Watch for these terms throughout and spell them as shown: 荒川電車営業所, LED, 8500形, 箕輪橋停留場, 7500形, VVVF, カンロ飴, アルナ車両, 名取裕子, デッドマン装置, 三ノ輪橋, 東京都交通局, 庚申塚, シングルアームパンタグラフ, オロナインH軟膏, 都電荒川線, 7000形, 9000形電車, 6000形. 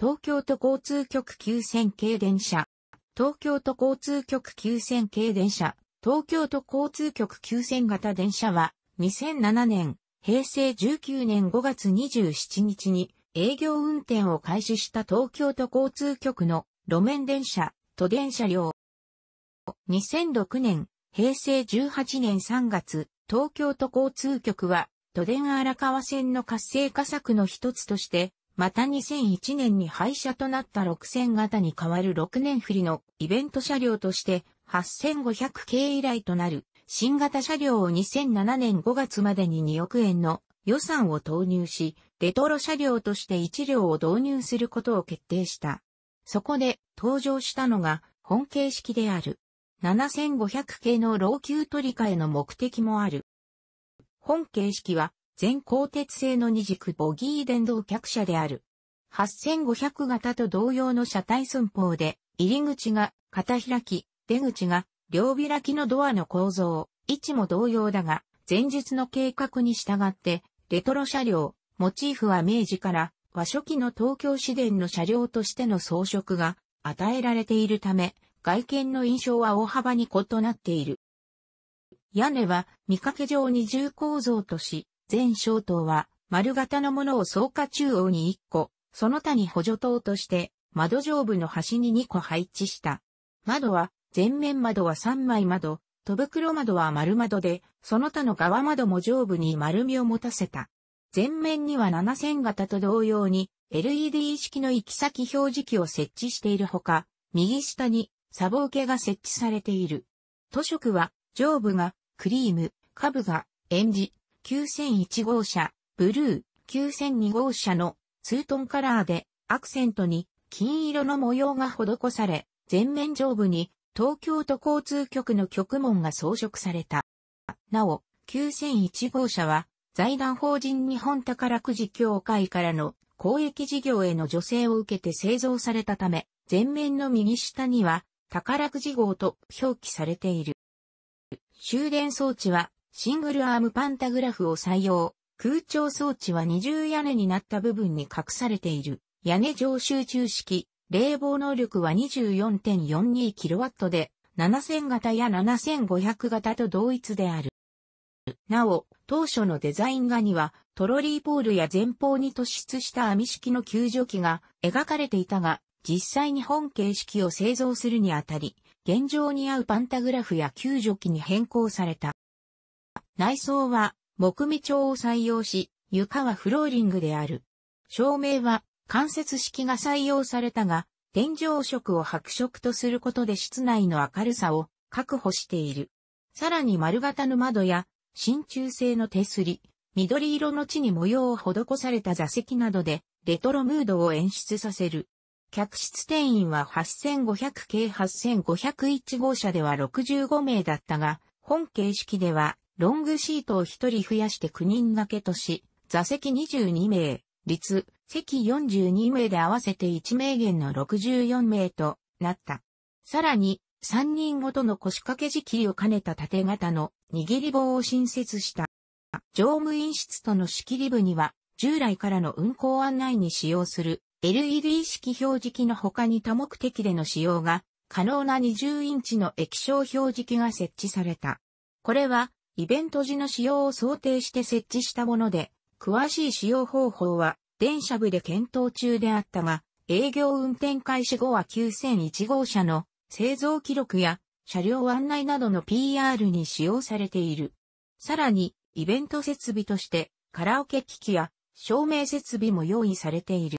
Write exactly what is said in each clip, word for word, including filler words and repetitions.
東京都交通局きゅうせん系電車、東京都交通局きゅうせん系電車、東京都交通局きゅうせん型電車は、にせんななねん、平成じゅうきゅうねんごがつにじゅうしちにちに営業運転を開始した東京都交通局の路面電車、都電車両。にせんろくねん、平成じゅうはちねんさんがつ、東京都交通局は、都電荒川線の活性化策の一つとして、またにせんいちねんに廃車となったろくせん型に代わるろくねん振りのイベント車両としてはっせんごひゃく系以来となる新型車両をにせんななねんごがつまでににおくえんの予算を投入し、レトロ車両としていち両を導入することを決定した。そこで登場したのが本形式である。ななせんごひゃく系の老朽取り替えの目的もある。本形式は全鋼鉄製の二軸ボギー電動客車である。はっせんごひゃく型と同様の車体寸法で、入り口が片開き、出口が両開きのドアの構造、位置も同様だが、前述の計画に従って、レトロ車両、モチーフは明治から和初期の東京市電の車両としての装飾が与えられているため、外見の印象は大幅に異なっている。屋根は見かけ上二重構造とし、全小塔は丸型のものを倉下中央にいっこ、その他に補助塔として窓上部の端ににこ配置した。窓は前面窓はさんまい窓、戸袋窓は丸窓で、その他の側窓も上部に丸みを持たせた。前面にはななせん型と同様に エルイーディー 式の行き先表示器を設置しているほか、右下にサボ受けが設置されている。都色は上部がクリーム、下部がえんじ。きゅうせんいち号車、ブルー、きゅうせんに号車のツートンカラーでアクセントに金色の模様が施され、前面上部に東京都交通局の局紋が装飾された。なお、きゅうせんいち号車は財団法人日本宝くじ協会からの公益事業への助成を受けて製造されたため、前面の右下には宝くじ号と表記されている。終電装置はシングルアームパンタグラフを採用。空調装置は二重屋根になった部分に隠されている。屋根上集中式。冷房能力は にじゅうよんてんよんにキロワット で、ななせん型やななせんごひゃく型と同一である。なお、当初のデザイン画には、トロリーポールや前方に突出した網式の救助機が描かれていたが、実際に本形式を製造するにあたり、現状に合うパンタグラフや救助機に変更された。内装は木目調を採用し、床はフローリングである。照明は間接式が採用されたが、天井色を白色とすることで室内の明るさを確保している。さらに丸型の窓や真鍮製の手すり、緑色の地に模様を施された座席などでレトロムードを演出させる。客室定員ははっせんごひゃく系はっせんごひゃくいち号車ではろくじゅうごめいだったが、本形式ではロングシートをひとり増やしてきゅうにん掛けとし、座席にじゅうにめい、立、席よんじゅうにめいで合わせていちめいげんのろくじゅうよんめいとなった。さらに、さんにんごとの腰掛け仕切りを兼ねた縦型の握り棒を新設した。乗務員室との仕切り部には、従来からの運行案内に使用する エルイーディー 式表示器の他に多目的での使用が可能なにじゅうインチの液晶表示器が設置された。これは、イベント時の使用を想定して設置したもので、詳しい使用方法は電車部で検討中であったが、営業運転開始後はきゅうせんいち号車の製造記録や車両案内などの ピーアール に使用されている。さらに、イベント設備としてカラオケ機器や照明設備も用意されている。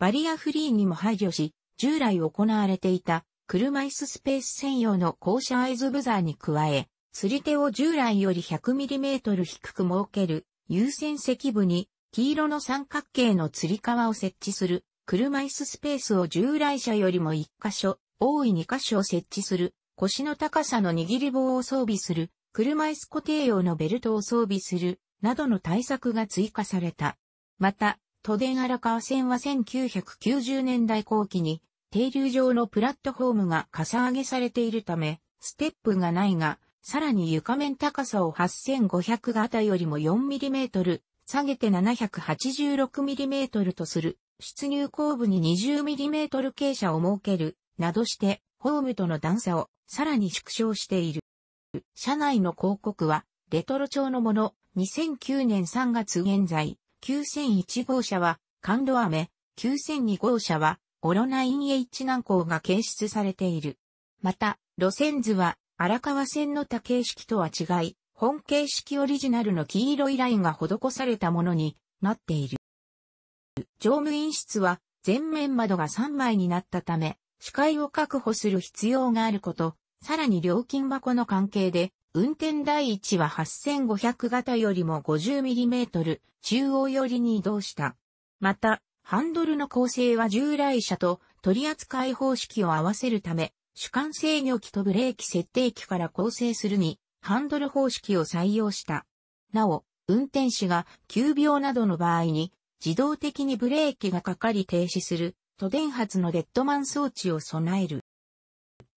バリアフリーにも配慮し、従来行われていた車椅子スペース専用の降車合図ブザーに加え、釣り手を従来より ひゃくミリメートル 低く設ける優先席部に黄色の三角形の釣り革を設置する車椅子スペースを従来車よりもいっかしょ、多いにかしょ設置する腰の高さの握り棒を装備する車椅子固定用のベルトを装備するなどの対策が追加された。また、都電荒川線はせんきゅうひゃくきゅうじゅうねんだいこう期に停留場のプラットホームがかさ上げされているためステップがないが、さらに床面高さをはっせんごひゃく型よりもよんミリメートル下げてななひゃくはちじゅうろくミリメートルとする出入後部に にじゅうミリメートル 傾斜を設ける、などして、ホームとの段差をさらに縮小している。車内の広告は、レトロ調のもの、にせんきゅうねんさんがつ現在、きゅうせんいちごうしゃは、缶ドアメ、きゅうせんにごうしゃは、オロナイン エイチ 軟膏が検出されている。また、路線図は、荒川線の他形式とは違い、本形式オリジナルの黄色いラインが施されたものになっている。乗務員室は、前面窓がさんまいになったため、視界を確保する必要があること、さらに料金箱の関係で、運転台位置ははっせんごひゃくがたよりも ごじゅうミリメートル 中央寄りに移動した。また、ハンドルの構成は従来車と取扱い方式を合わせるため、主幹制御器とブレーキ設定器から構成するに、ハンドル方式を採用した。なお、運転士が急病などの場合に、自動的にブレーキがかかり停止する、都電発のレッドマン装置を備える。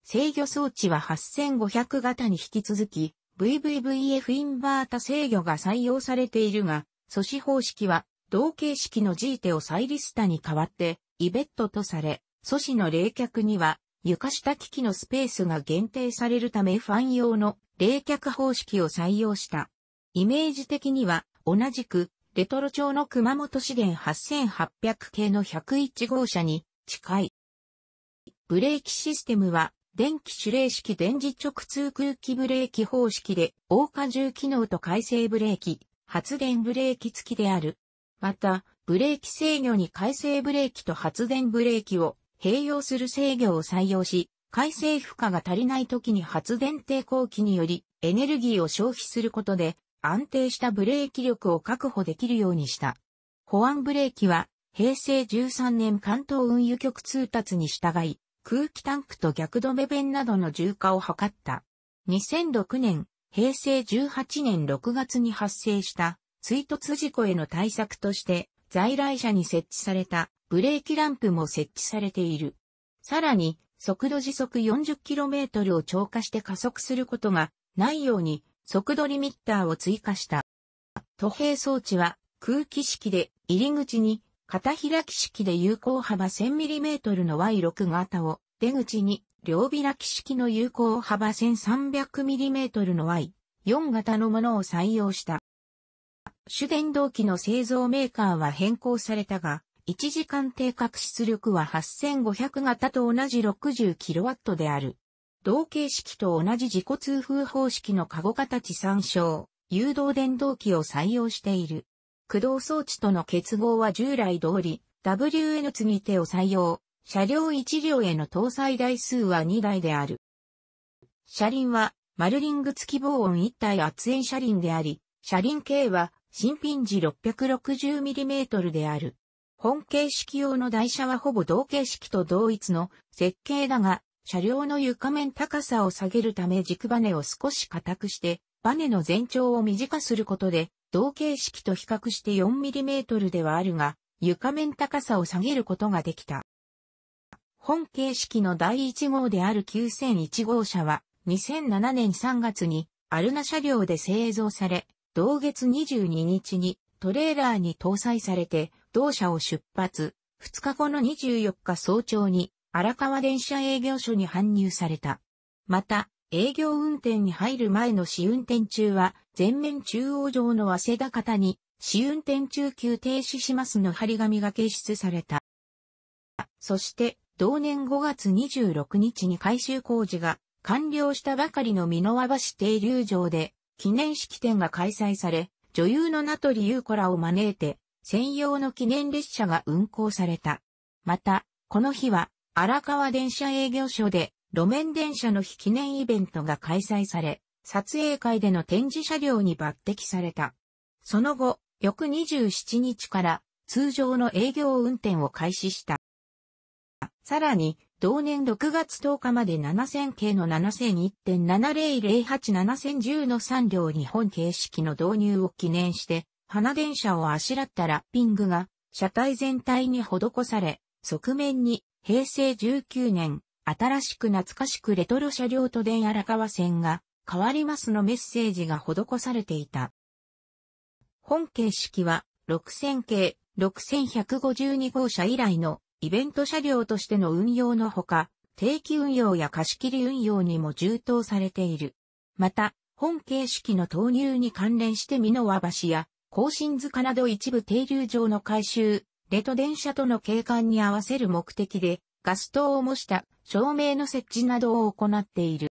制御装置ははっせんごひゃくがたに引き続き、ブイブイブイエフ インバータ制御が採用されているが、阻止方式は、同形式のジーテオサイリスタに代わって、イベットとされ、阻止の冷却には、床下機器のスペースが限定されるためファン用の冷却方式を採用した。イメージ的には、同じく、レトロ調の熊本市電はっせんはっぴゃくけいのひゃくいちごうしゃに近い。ブレーキシステムは、電気主冷式電磁直通空気ブレーキ方式で、大荷重機能と回生ブレーキ、発電ブレーキ付きである。また、ブレーキ制御に回生ブレーキと発電ブレーキを併用する制御を採用し、回生負荷が足りない時に発電抵抗器によりエネルギーを消費することで、安定したブレーキ力を確保できるようにした。保安ブレーキは、へいせいじゅうさんねん関東運輸局通達に従い、空気タンクと逆止め弁などの重化を図った。にせんろくねん、へいせいじゅうはちねんろくがつに発生した追突事故への対策として、在来車に設置されたブレーキランプも設置されている。さらに、速度時速 よんじゅっキロメートル を超過して加速することがないように、速度リミッターを追加した。渡幣装置は、空気式で入り口に、片開き式で有効幅 せんミリメートル の ワイろく 型を、出口に両開き式の有効幅 せんさんびゃくミリメートル の ワイよん 型のものを採用した。主電動機の製造メーカーは変更されたが、いちじかん定格出力ははっせんごひゃくがたと同じ ろくじゅうキロワット である。同形式と同じ自己通風方式のカゴ形参照、誘導電動機を採用している。駆動装置との結合は従来通り、ダブリューエヌ 継ぎ手を採用、車両いちりょうへの搭載台数はにだいである。車輪は、丸リング付き防音いったい圧縁車輪であり、車輪径は新品時 ろっぴゃくろくじゅうミリメートル である。本形式用の台車はほぼ同形式と同一の設計だが、車両の床面高さを下げるため軸バネを少し硬くして、バネの全長を短くすることで、同形式と比較して よんミリメートル ではあるが、床面高さを下げることができた。本形式のだいいちごうであるきゅうせんいちごうしゃは、にせんななねんさんがつにアルナ車両で製造され、同月にじゅうににちにトレーラーに搭載されて、同社を出発、ふつかごのにじゅうよっか早朝に荒川電車営業所に搬入された。また、営業運転に入る前の試運転中は、前面中央上の早稲田方に、試運転中急停止しますの張り紙が掲出された。そして、同年ごがつにじゅうろくにちに改修工事が完了したばかりの箕輪橋停留場で、記念式典が開催され、女優の名取裕子らを招いて、専用の記念列車が運行された。また、この日は、荒川電車営業所で、路面電車の日記念イベントが開催され、撮影会での展示車両に抜擢された。その後、翌にじゅうしちにちから通常の営業運転を開始した。さらに、同年ろくがつとおかまでななせんけいの ななせんいち ななぜろぜろはち ななせんじゅう のさんりょうに本形式の導入を記念して、花電車をあしらったラッピングが車体全体に施され、側面にへいせいじゅうきゅうねん、新しく懐かしくレトロ車両都電荒川線が変わりますのメッセージが施されていた。本形式はろくせんけい、ろくせんひゃくごじゅうに号車以来のイベント車両としての運用のほか、定期運用や貸し切り運用にも充当されている。また、本形式の投入に関連して三ノ輪橋や庚申塚など一部停留場の改修、レト電車との景観に合わせる目的で、ガス灯を模した照明の設置などを行っている。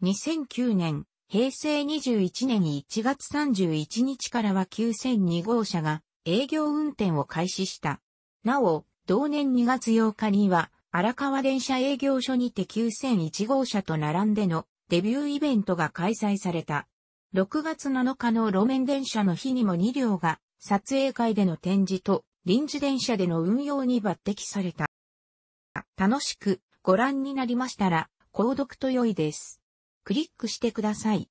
にせんきゅうねん、平成にじゅういちねんいちがつさんじゅういちにちからはきゅうせんに号車が営業運転を開始した。なお、同年にがつようかには、荒川電車営業所にてきゅうせんいち号車と並んでのデビューイベントが開催された。ろくがつなのかの路面電車の日にもに両が撮影会での展示と臨時電車での運用に抜擢された。楽しくご覧になりましたら購読と良いです。クリックしてください。